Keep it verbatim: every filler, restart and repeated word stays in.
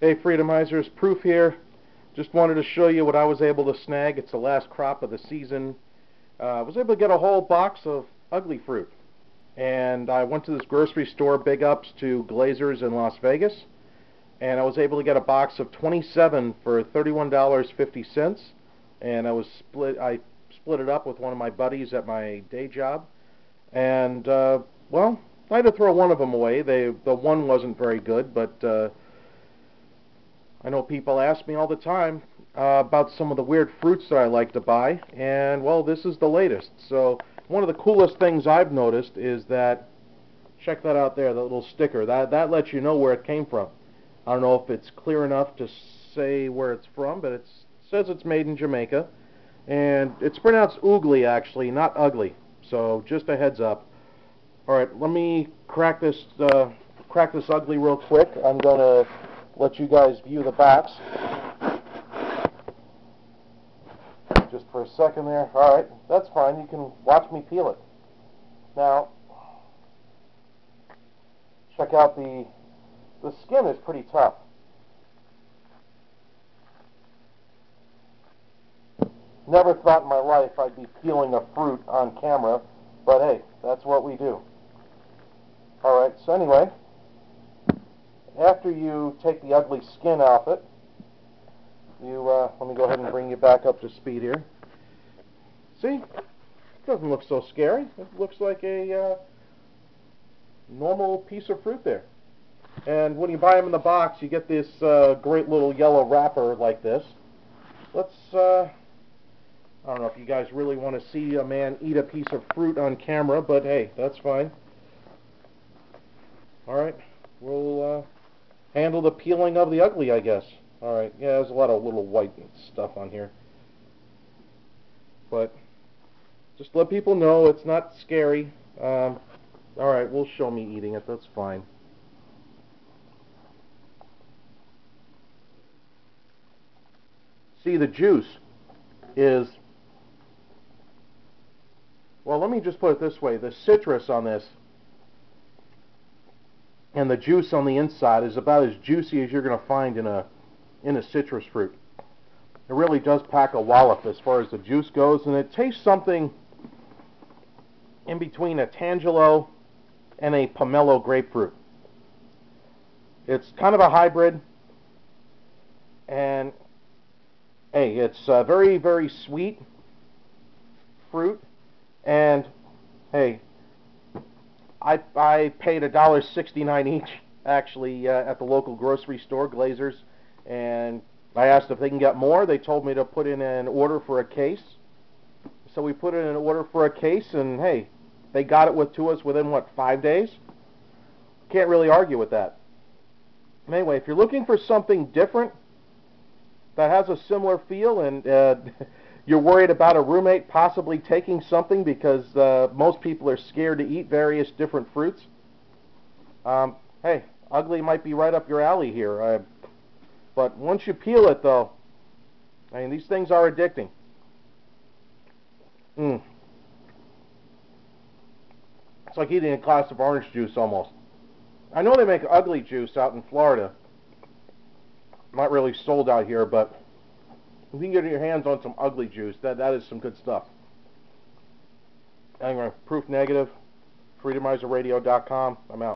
Hey Freedomizers, Proof here. Just wanted to show you what I was able to snag. It's the last crop of the season. Uh, I was able to get a whole box of Ugli Fruit. And I went to this grocery store, big ups to Glazers in Las Vegas. And I was able to get a box of twenty-seven for thirty-one dollars and fifty cents. And I was split, I split it up with one of my buddies at my day job. And, uh, well, I had to throw one of them away. They, the one wasn't very good, but... Uh, I know people ask me all the time uh, about some of the weird fruits that I like to buy, and well, this is the latest. So one of the coolest things I've noticed is that, check that out there, the little sticker, that, that lets you know where it came from. I don't know if it's clear enough to say where it's from, but it's, it says it's made in Jamaica, and it's pronounced oogly actually, not ugly, so just a heads up. Alright, let me crack this, uh, crack this Ugli real quick. I'm gonna let you guys view the box just for a second there. Alright, that's fine. You can watch me peel it. Now, check out the the skin is pretty tough. Never thought in my life I'd be peeling a fruit on camera, but hey, that's what we do. Alright, so anyway, after you take the Ugli skin off it, you, uh, let me go ahead and bring you back up to speed here. See? It doesn't look so scary. It looks like a uh, normal piece of fruit there. And when you buy them in the box, you get this uh, great little yellow wrapper like this. Let's, uh, I don't know if you guys really want to see a man eat a piece of fruit on camera, but hey, that's fine. Alright, we'll, uh, handle the peeling of the Ugli, I guess. Alright, yeah, there's a lot of little white stuff on here. But, just let people know it's not scary. Um, Alright, we'll show me eating it, that's fine. See, the juice is... Well, let me just put it this way. The citrus on this and the juice on the inside is about as juicy as you're going to find in a in a citrus fruit. It really does pack a wallop as far as the juice goes, and it tastes something in between a tangelo and a pomelo grapefruit. It's kind of a hybrid, and hey, it's a very, very sweet fruit, and hey, I, I paid a dollar sixty-nine each, actually, uh, at the local grocery store, Glazers, and I asked if they can get more. They told me to put in an order for a case. So we put in an order for a case, and hey, they got it with, to us within, what, five days? Can't really argue with that. Anyway, if you're looking for something different that has a similar feel and... Uh, you're worried about a roommate possibly taking something because uh, most people are scared to eat various different fruits. Um, hey, Ugli might be right up your alley here. Uh, but once you peel it, though, I mean, these things are addicting. Mm. It's like eating a glass of orange juice almost. I know they make Ugli juice out in Florida. Not really sold out here, but... If you can get your hands on some Ugli juice, that, that is some good stuff. Anyway, proof negative, freedomizer radio dot com. I'm out.